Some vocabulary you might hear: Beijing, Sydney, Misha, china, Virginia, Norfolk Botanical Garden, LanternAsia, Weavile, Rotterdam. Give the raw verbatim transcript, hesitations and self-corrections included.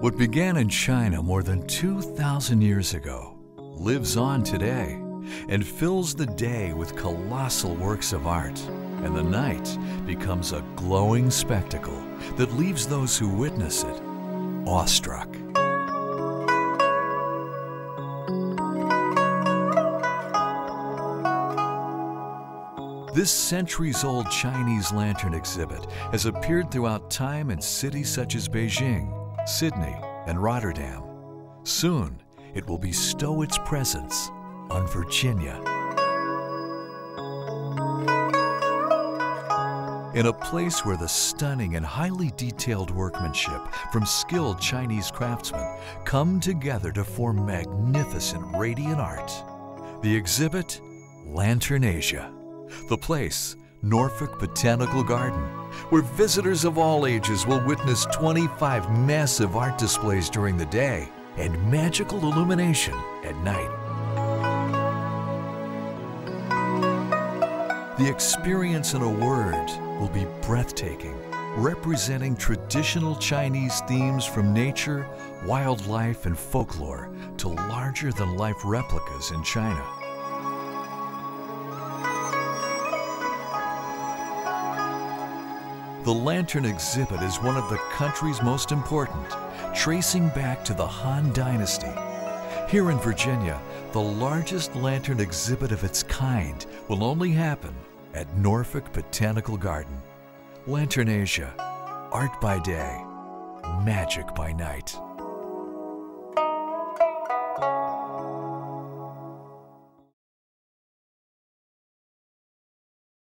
What began in China more than two thousand years ago lives on today and fills the day with colossal works of art, and the night becomes a glowing spectacle that leaves those who witness it awestruck. This centuries-old Chinese lantern exhibit has appeared throughout time in cities such as Beijing, Sydney, and Rotterdam. Soon, it will bestow its presence on Virginia. In a place where the stunning and highly detailed workmanship from skilled Chinese craftsmen come together to form magnificent radiant art. The exhibit, LanternAsia. The place, Norfolk Botanical Garden, where visitors of all ages will witness twenty-five massive art displays during the day and magical illumination at night. The experience, in a word, will be breathtaking, representing traditional Chinese themes from nature, wildlife, and folklore to larger-than-life replicas in China. The lantern exhibit is one of the country's most important, tracing back to the Han Dynasty. Here in Virginia, the largest lantern exhibit of its kind will only happen at Norfolk Botanical Garden. LanternAsia, art by day, magic by night.